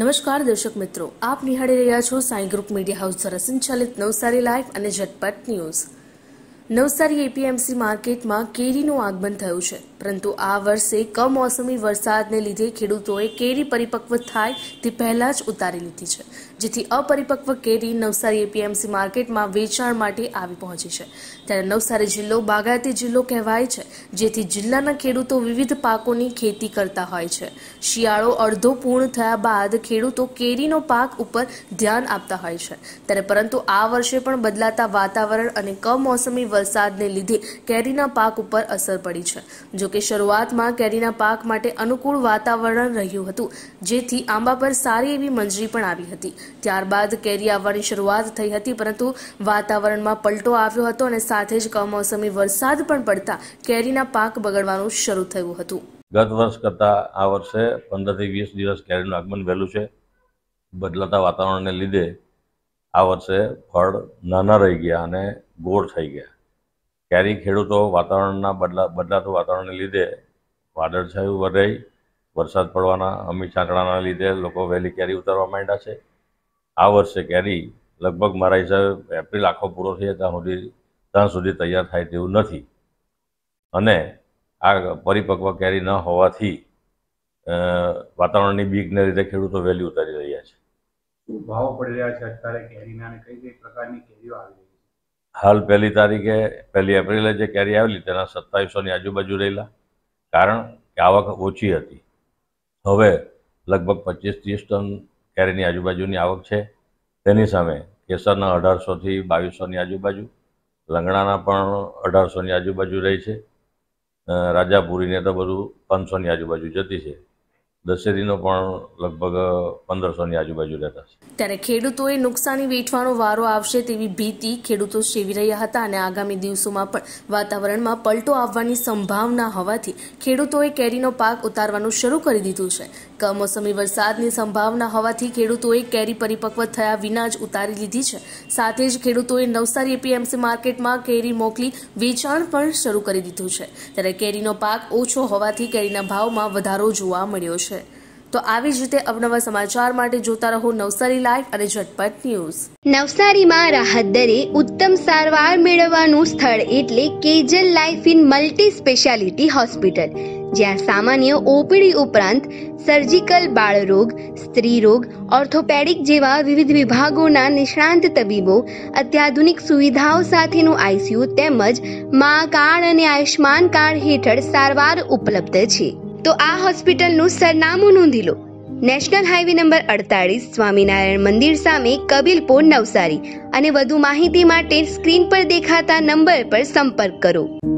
नमस्कार दर्शक मित्रों, आप निहाळी રહ્યા છો સાઈ ગ્રુપ મીડિયા હાઉસ દ્વારા સંચાલિત નવસારી લાઈવ અને ઝટપટ ન્યૂઝ। નવસારી APMC માર્કેટમાં કેરીનું આગમન થયું છે, પરંતુ આ વર્ષે કમોસમી વરસાદને લીધે ખેડૂતોએ કેરી પરિપક્વ થાય તે પહેલા જ ઉતારી લીધી છે, જેથી અપરિપક્વ કેરી નવસારી APMC માર્કેટમાં વેચાણ માટે આવી પહોંચી છે। ત્યારે નવસારી જિલ્લો બાગાયતી જિલ્લો કહેવાય છે, જેથી જિલ્લાના ખેડૂતો વિવિધ પાકોની ખેતી કરતા હોય છે। શિયાળો અડધો પૂર્ણ થયા બાદ ખેડૂતો કેરીનો પાક ઉપર ધ્યાન આપતા હોય છે, ત્યારે પરંતુ આ વર્ષે પણ બદલાતા વાતાવરણ અને કમોસમી વરસાદને લીધે કેરીના પાક ઉપર અસર પડી છે। જોકે શરૂઆતમાં કેરીના પાક માટે અનુકૂળ વાતાવરણ રહ્યું હતું, જેથી આંબા પર સારી એવી મંજરી પણ આવી હતી। ત્યારબાદ કેરી આવવાની શરૂઆત થઈ હતી, પરંતુ વાતાવરણમાં પલટો આવ્યો હતો અને સાથે જ કમોસમી વરસાદ પણ પડતા કેરીના પાક બગડવાનું શરૂ થયું હતું। ગત વર્ષ કરતાં આ વર્ષે 15 થી 20 દિવસ કેરીનું આગમન વહેલું છે। બદલાતા વાતાવરણને લીધે આ વર્ષે ફળ નાના રહી ગયા અને ગોળ થઈ ગયા। કેરી ખેડૂતો વાતાવરણના બદલાતું વાતાવરણને લીધે વાદળછાયું વરાઈ, વરસાદ પડવાના અમી છાંટણાના લીધે લોકો વહેલી કેરી ઉતારવા માંડ્યા છે। આ વર્ષે કેરી લગભગ મારા હિસાબે એપ્રિલ આખો પૂરો થઈ ત્યાં સુધી તૈયાર થાય તેવું નથી, અને આ પરિપક્વ કેરી ન હોવાથી વાતાવરણની બીકને લીધે ખેડૂતો વહેલી ઉતારી રહ્યા છે। શું ભાવ પડી રહ્યા છે અત્યારે કેરીના, અને કઈ પ્રકારની કેરીઓ આવી? हाल पहली एप्रिले जो कैरी आवेली 2700 की आजूबाजू रहेला, कारण कि आवक ओछी थी। हवे लगभग 25-30 टन कैरी आजूबाजू की आवक है। तेनी सामे केसरना 1800 થી 2200 की आजूबाजू, लंगड़ाना पण 1800 की आजूबाजू रही है। राजापुरी ने तो बधु 500 की आजूबाजू जती है। દશેરીનો પણ લગભગ 1500 ની આજુબાજુ રહેતા છે। ત્યારે ખેડૂતોએ નુકસાની વેઠવાનો વારો આવશે તેવી ભીતિ ખેડૂતો સેવી રહ્યા હતા, અને આગામી દિવસોમાં પણ વાતાવરણમાં પલટો આવવાની સંભાવના હોવાથી ખેડૂતોએ કેરીનો પાક ઉતારવાનું શરૂ કરી દીધું છે। કમોસમી વરસાદની સંભાવના હોવાથી ખેડૂતોએ કેરી પરિપક્વ થયા વિના જ ઉતારી લીધી છે। સાથે જ ખેડૂતોએ નવસારી APMC માર્કેટમાં કેરી મોકલી વેચાણ પણ શરૂ કરી દીધું છે। ત્યારે કેરીનો પાક ઓછો હોવાથી કેરીના ભાવમાં વધારો જોવા મળ્યો છે। तो आवी ज रीते अवनवा समाचार माटे जोता रहो नवसारी लाइव अने झटपट न्यूज। नवसारी में राहत दरे उत्तम सारवार मेळववानुं स्थळ एटले Kejal life in multi specialty hospital, ज्यां सामान्य ओपीडी उपरांत सर्जिकल बाळरोग, स्त्री रोग, ऑर्थोपेडिक जेवा विविध विभागोना निष्णांत तबीबो अत्याधुनिक सुविधाओं साथेनुं आईसीयू तेमज मा कार्ड अने आयुष्मान कार्ड हेठळ सारवार उपलब्ध छे। तो आ हॉस्पिटल नु सरनामु नोंधी लो। नेशनल हाईवे नंबर 48 स्वामीनारायण मंदिर सामे कबीलपुर नवसारी, अने वधु माहिती माटे स्क्रीन पर देखाता नंबर पर संपर्क करो।